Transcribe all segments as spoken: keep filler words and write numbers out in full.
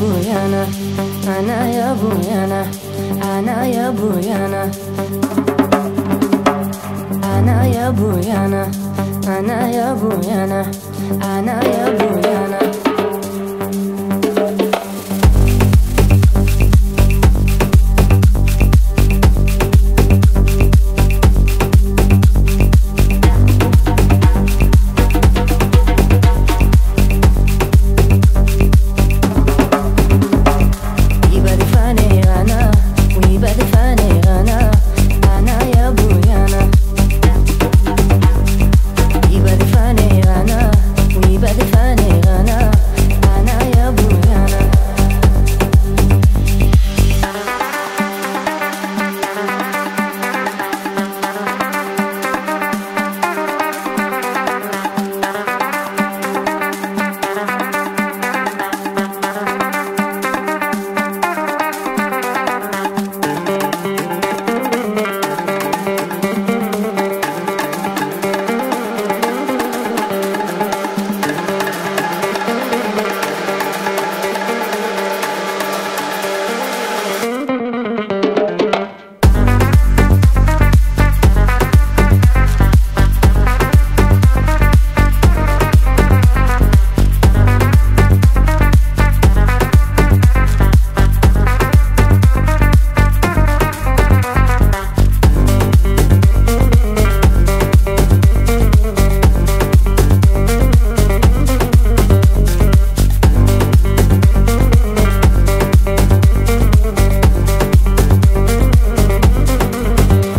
Buyana, anaya Buyana, anaya Buyana, anaya Buyana, anaya Buyana, anaya Buyana.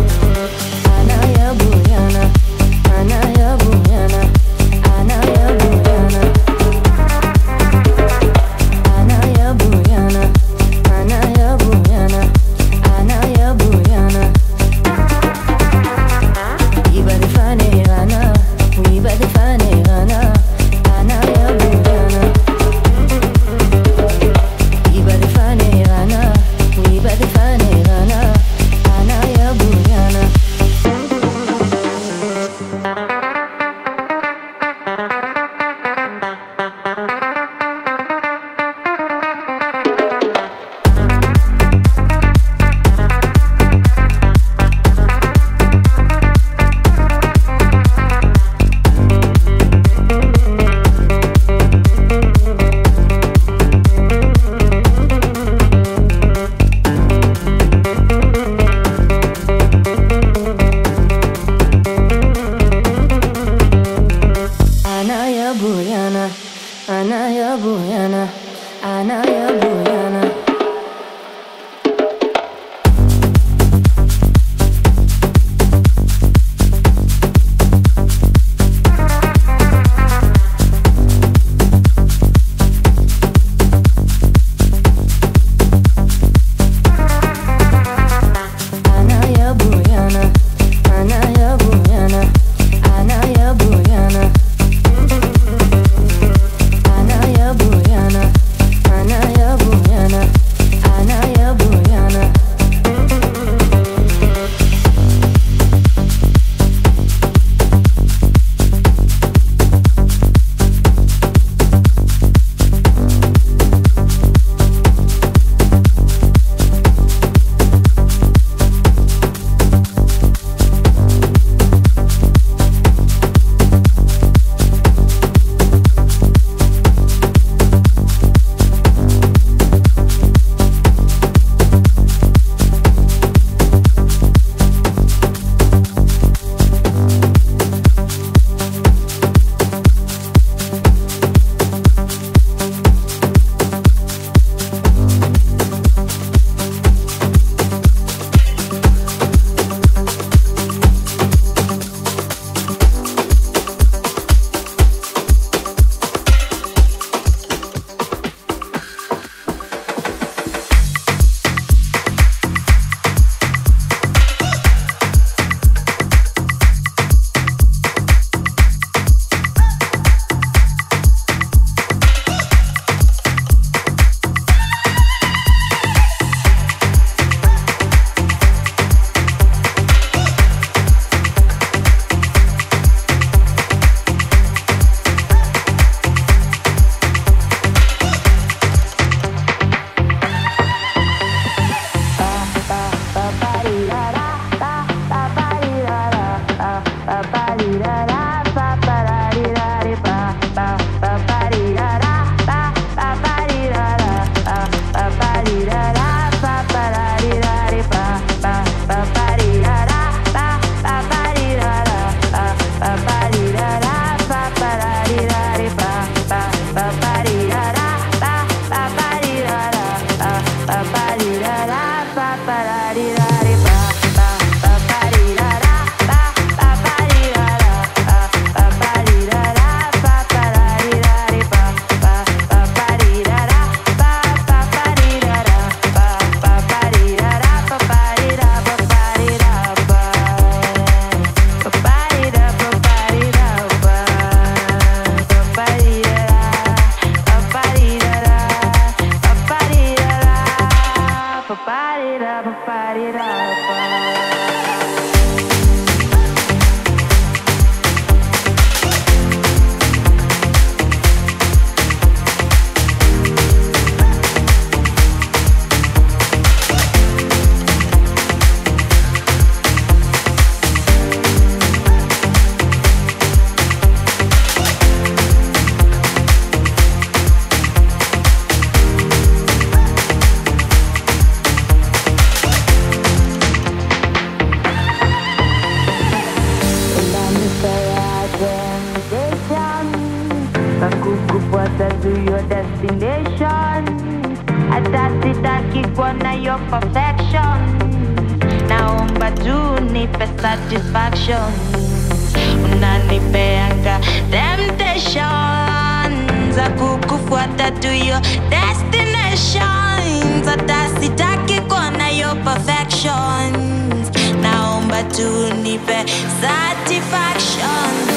Anaya Buyana, anaya Buyana. Anaya Buyana, anaya Buyana. destination. Atatitatki na your perfection. Naomba tu nipe satisfaction. Unanipeanga temptation za kukufuata to your destination. Atasitaki na your perfection. Naomba tu nipe satisfaction.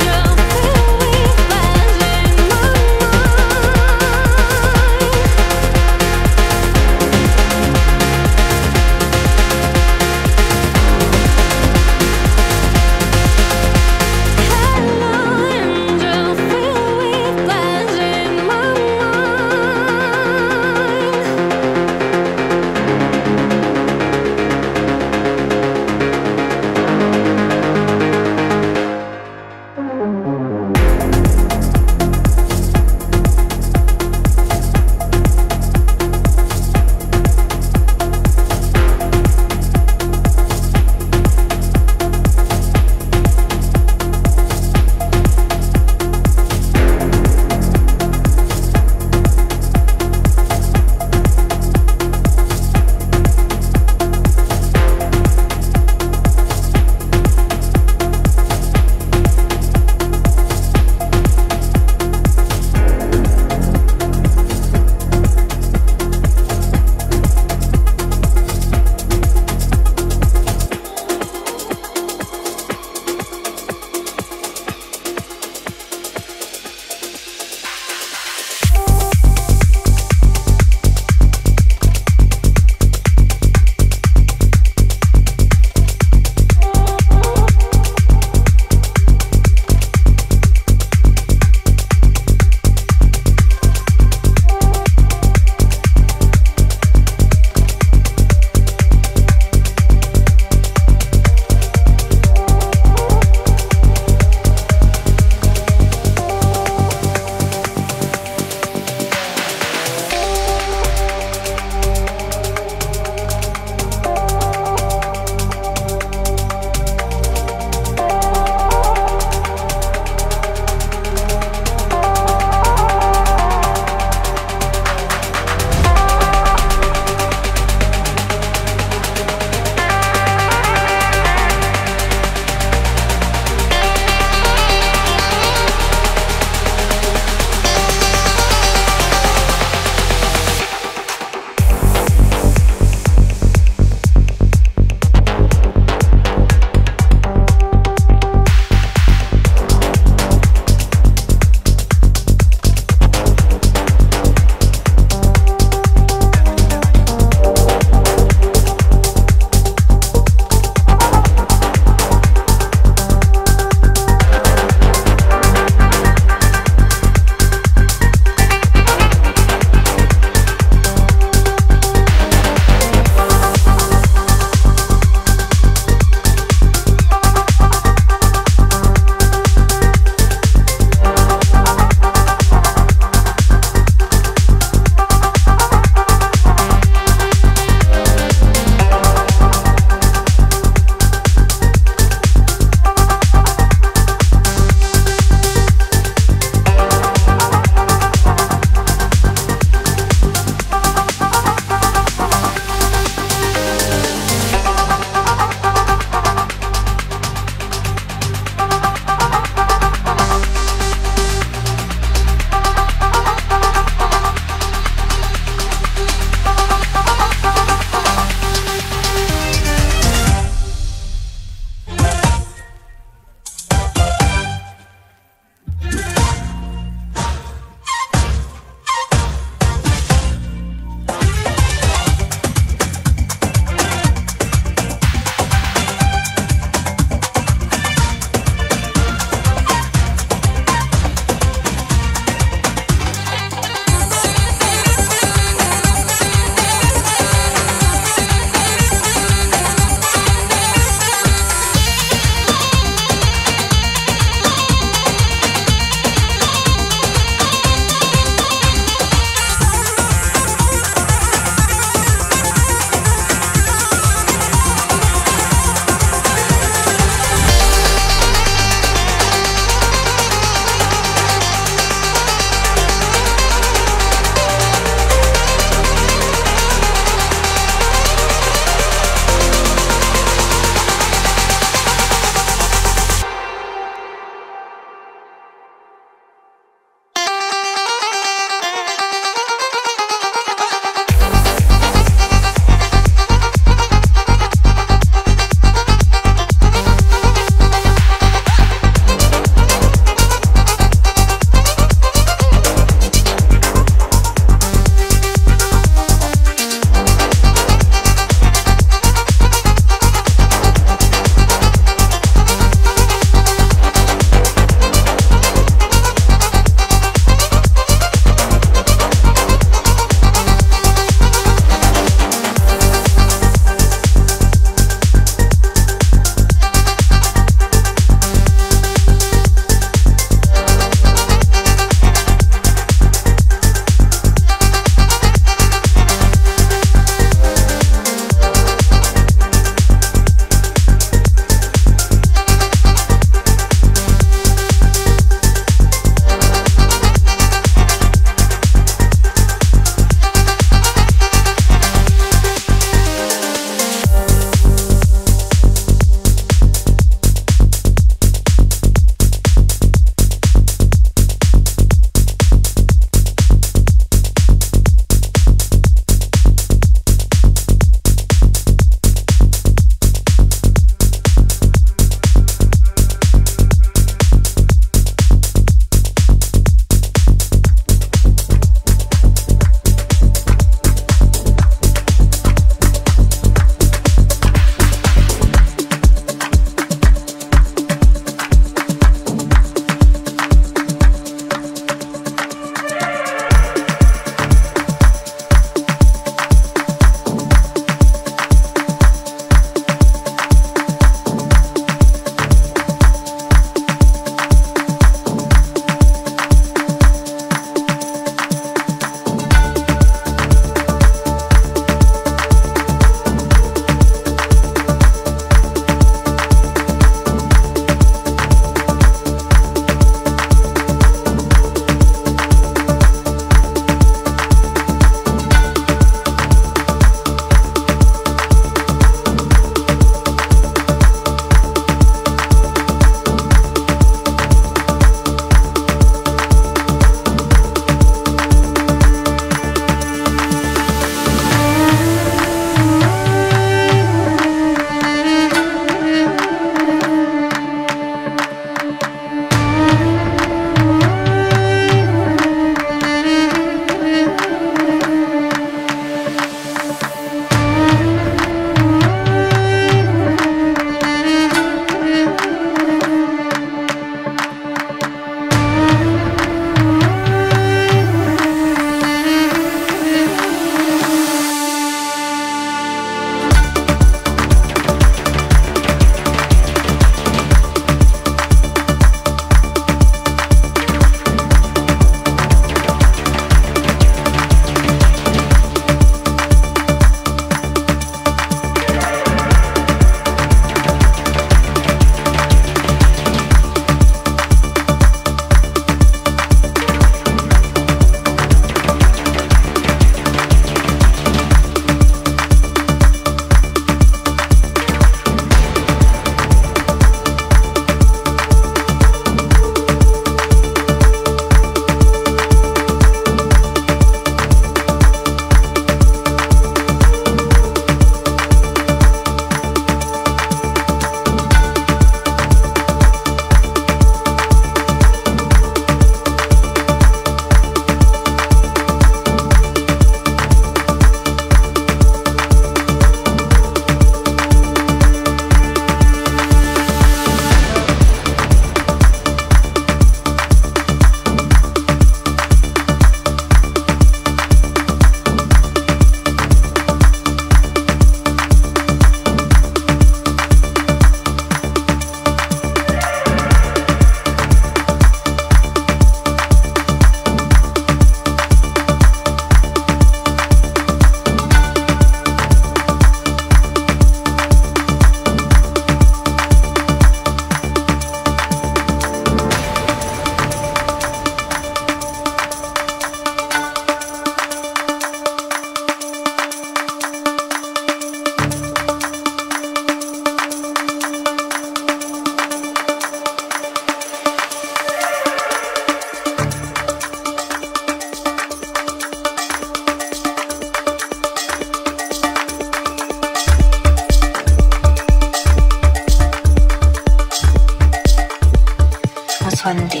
twenty.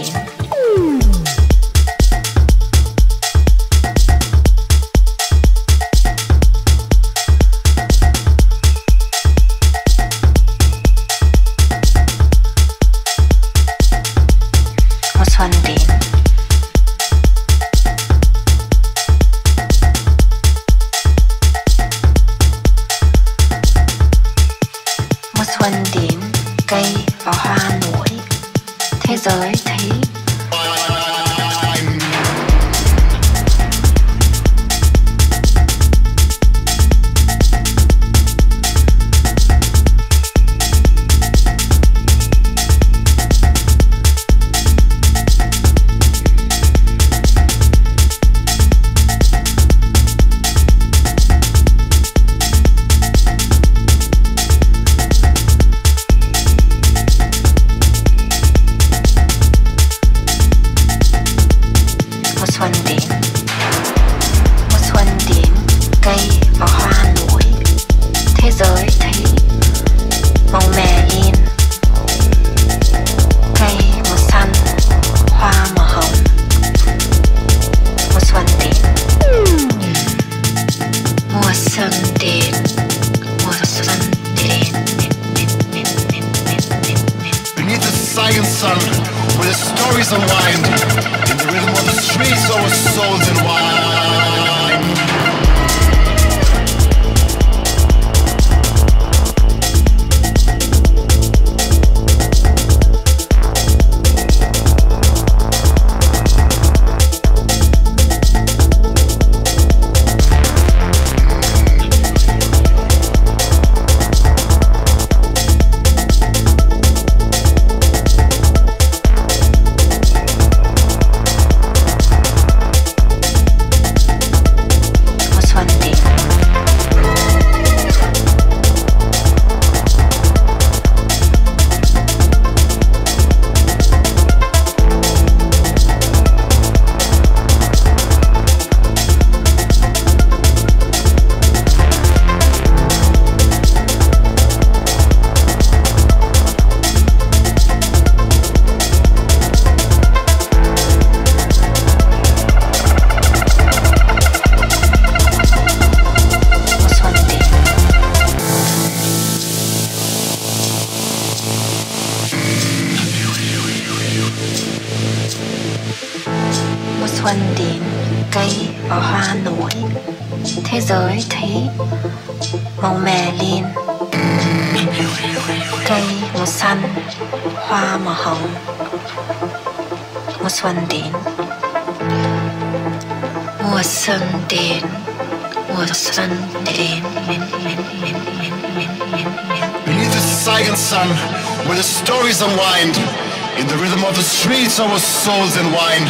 Our souls in wine,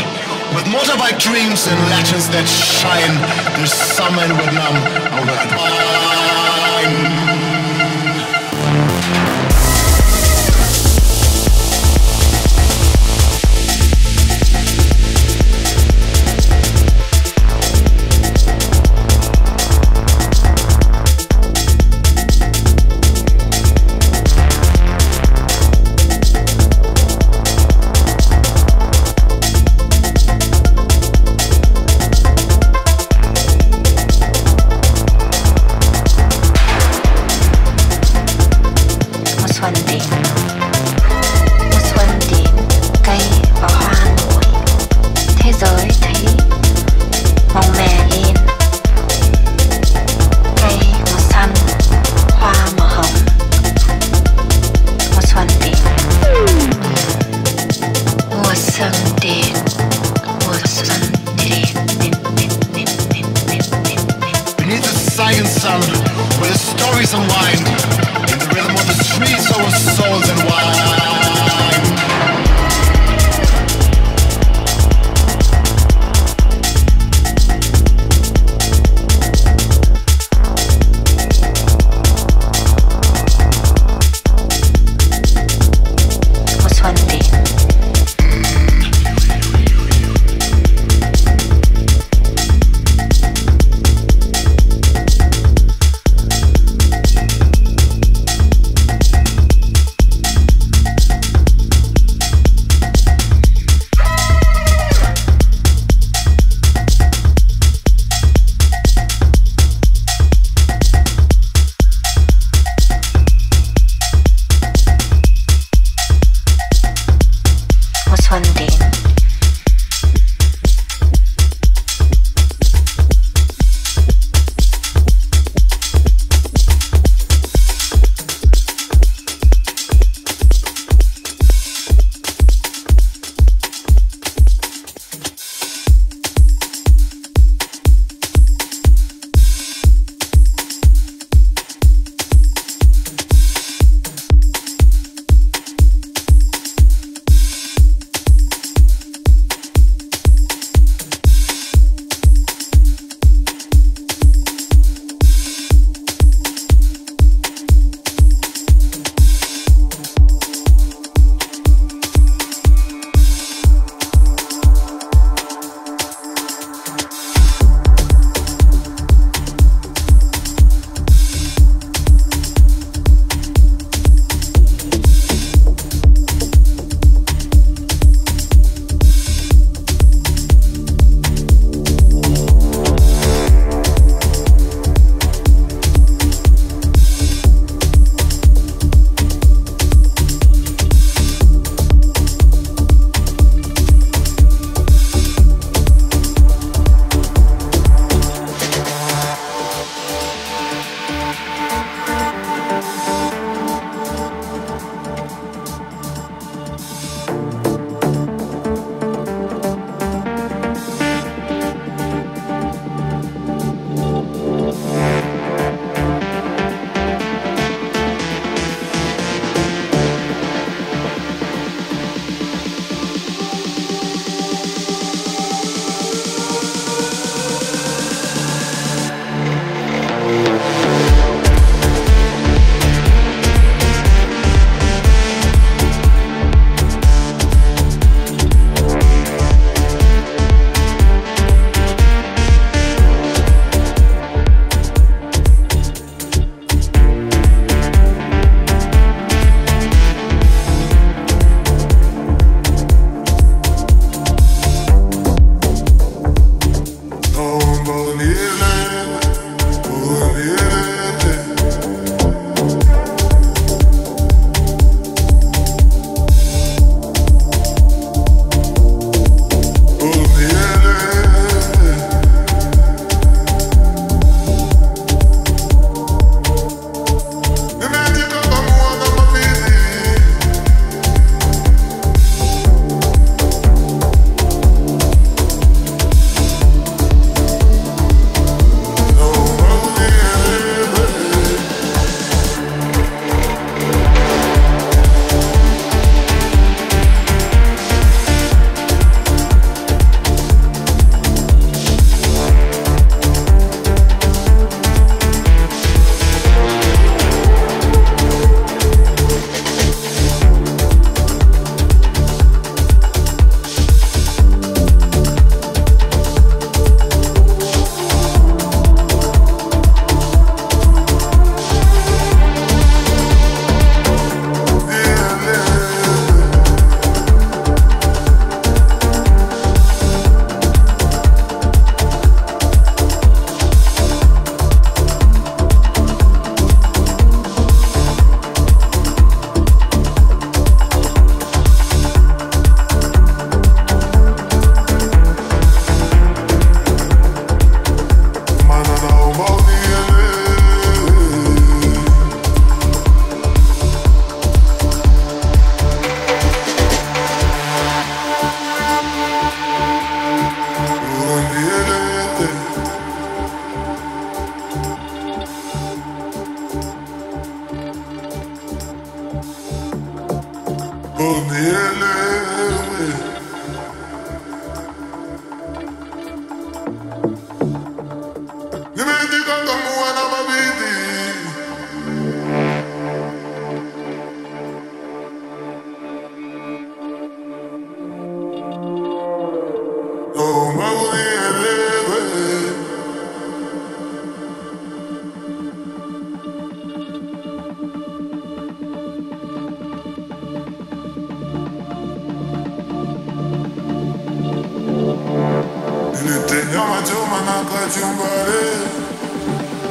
with motorbike dreams and legends that shine. There's summer in Vietnam, our red wine. Sun, with the stories unwind, in the rhythm of the streets, our souls and wine. von denen.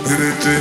Anything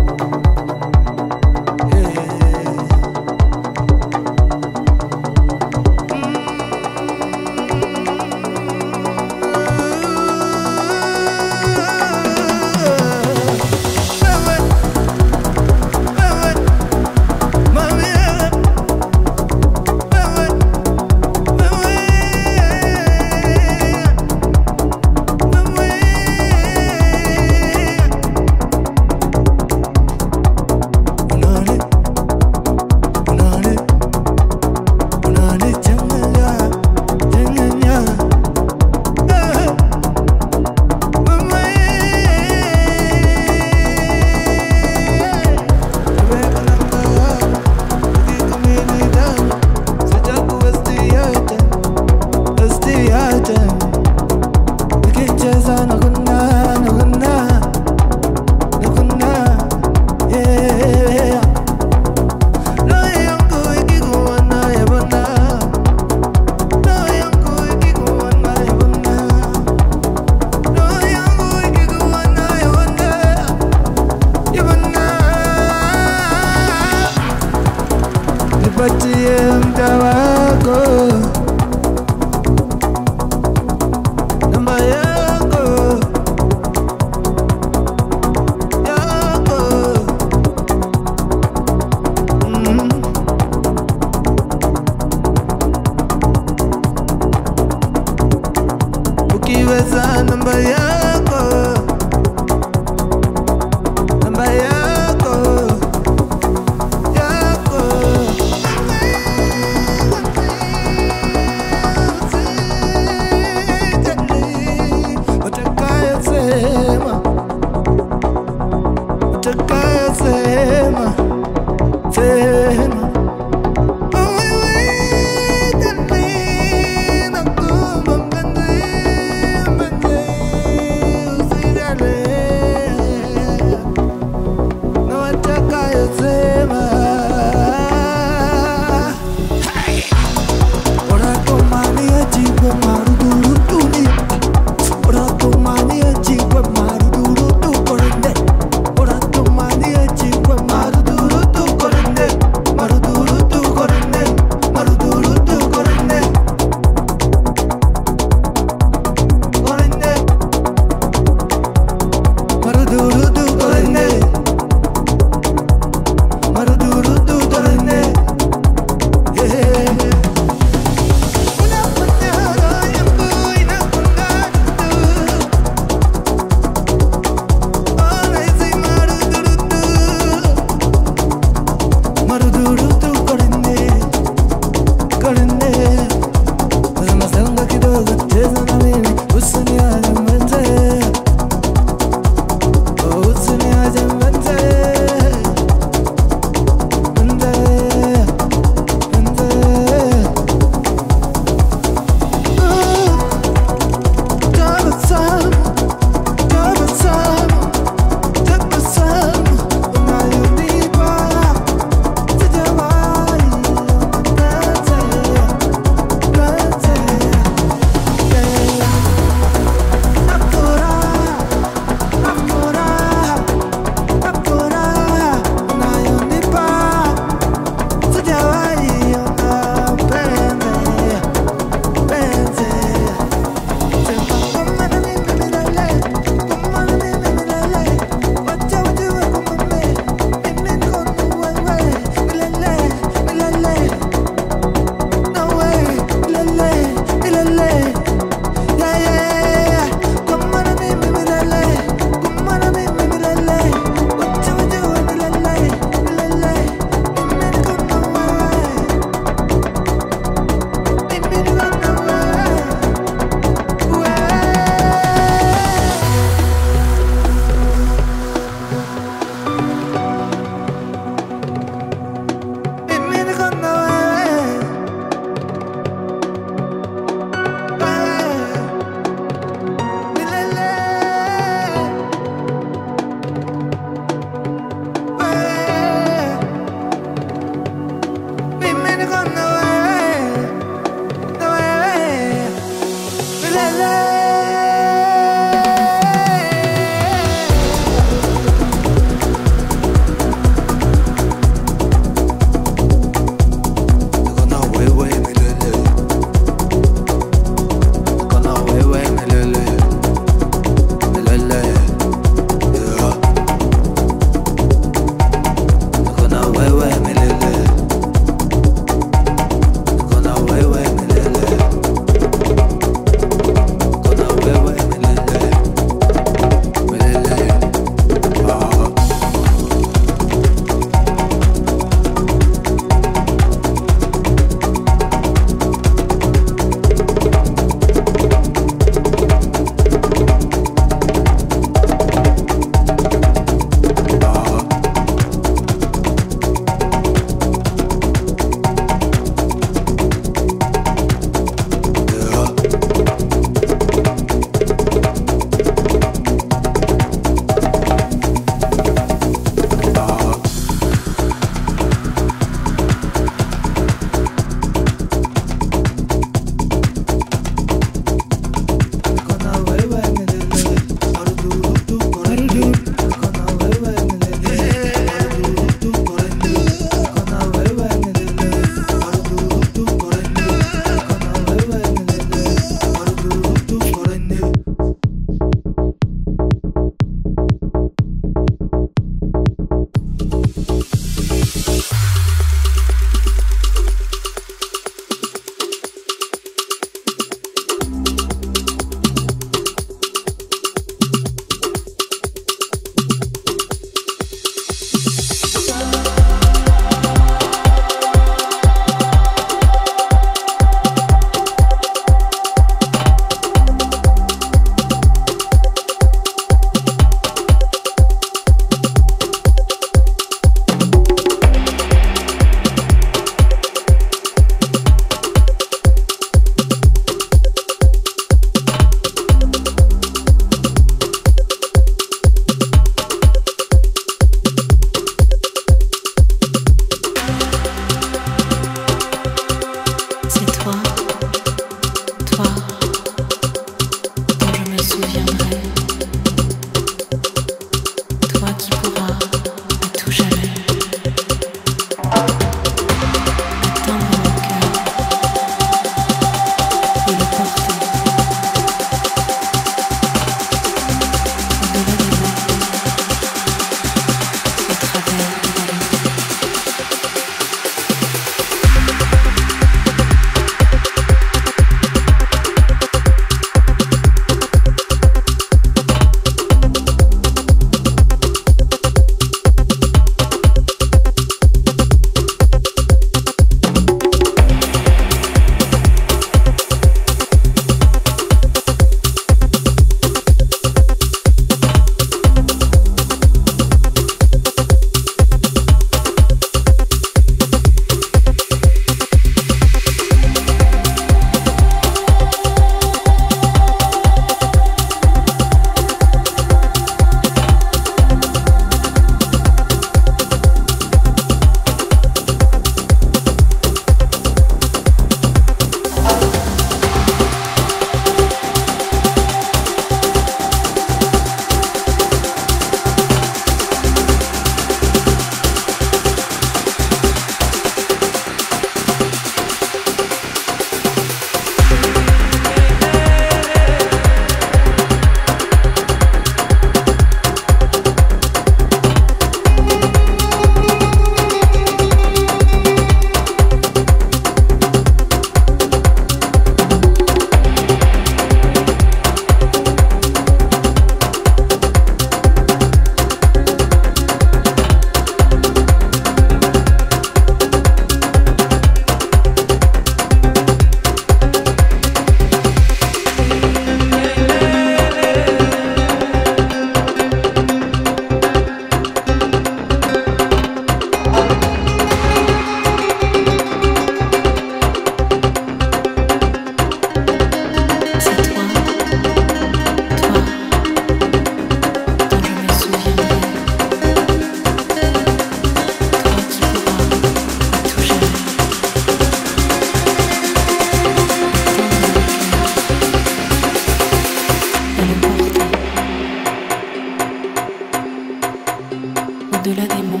Par-delà des monts,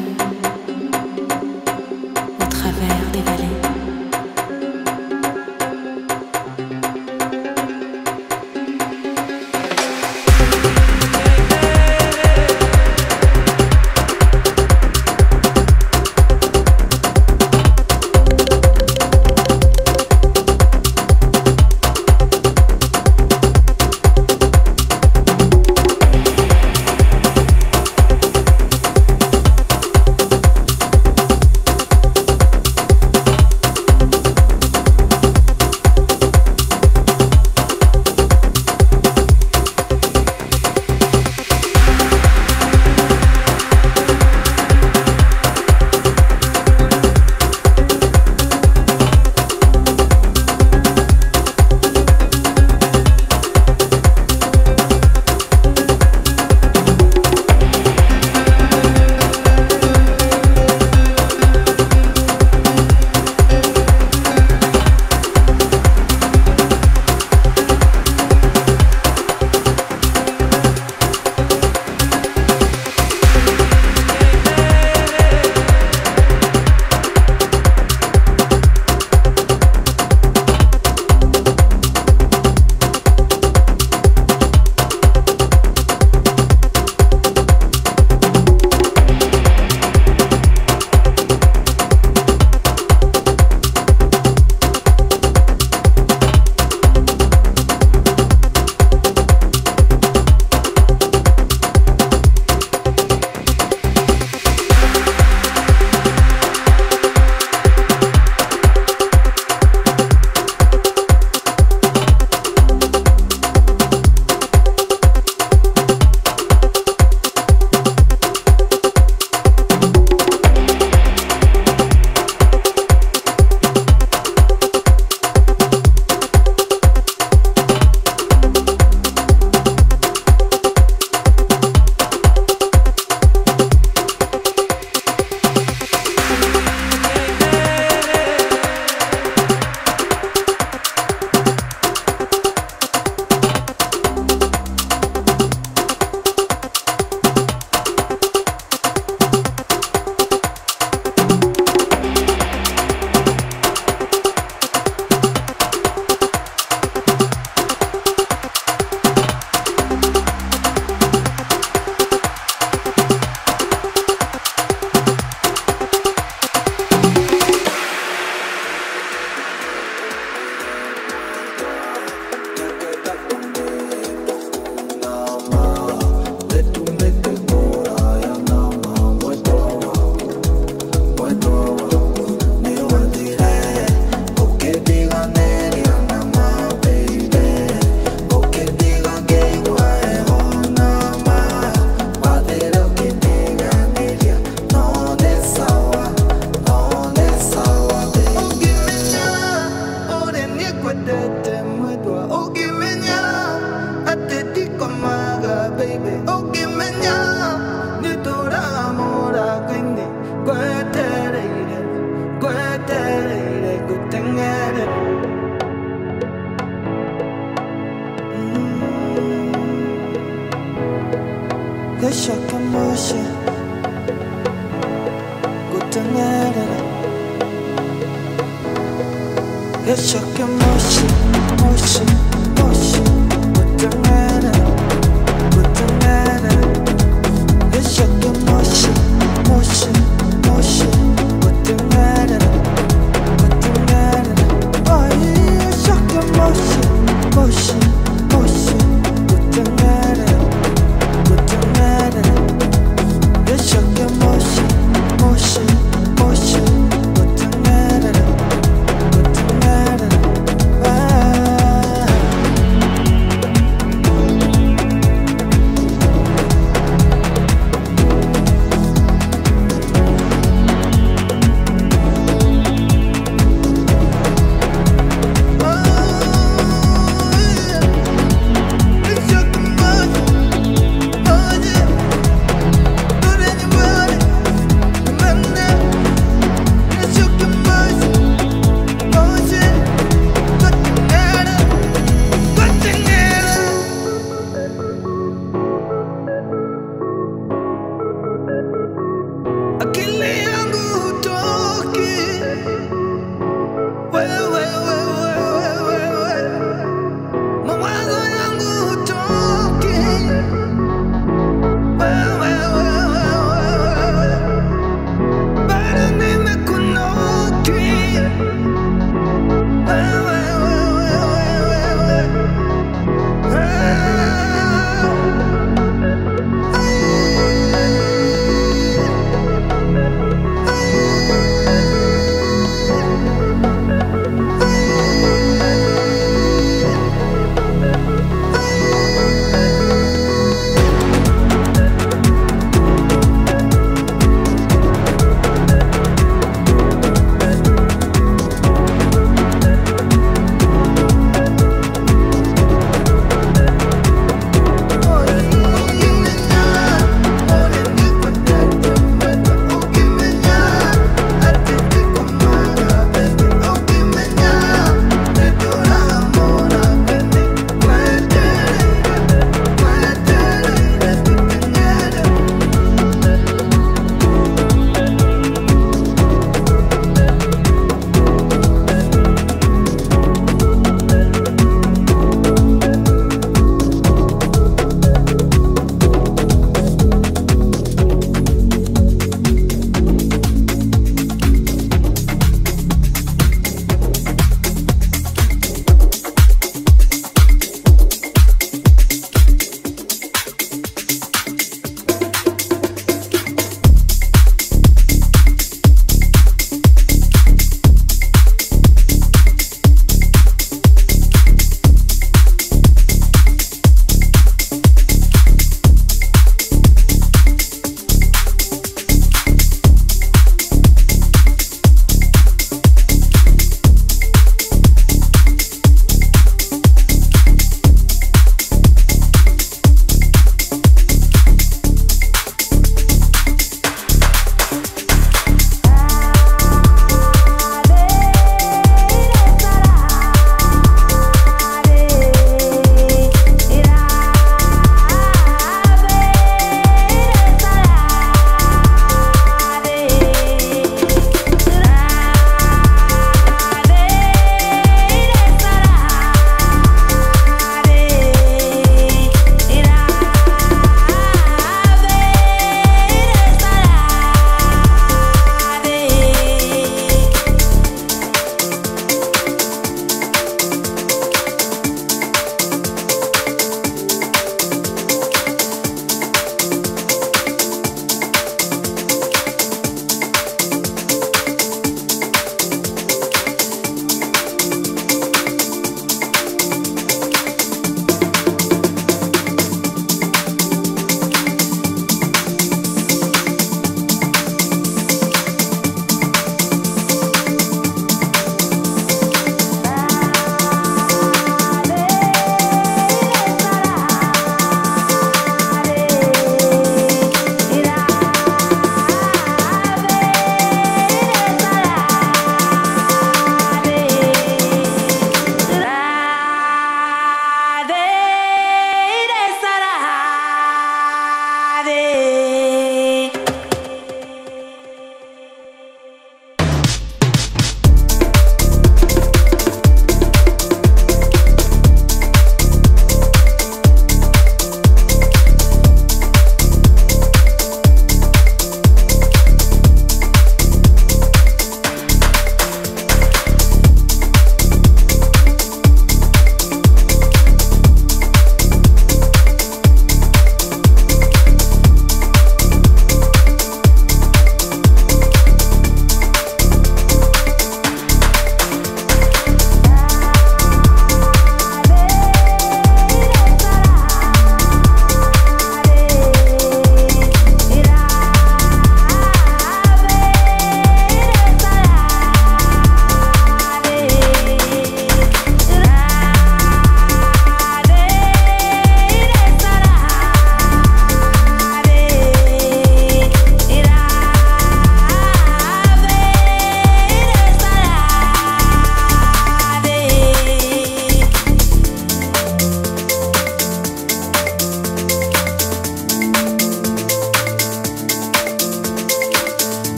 au travers des vallées. Thank you.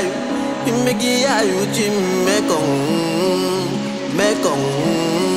ayu, imegi ayu jim mekong, mekong.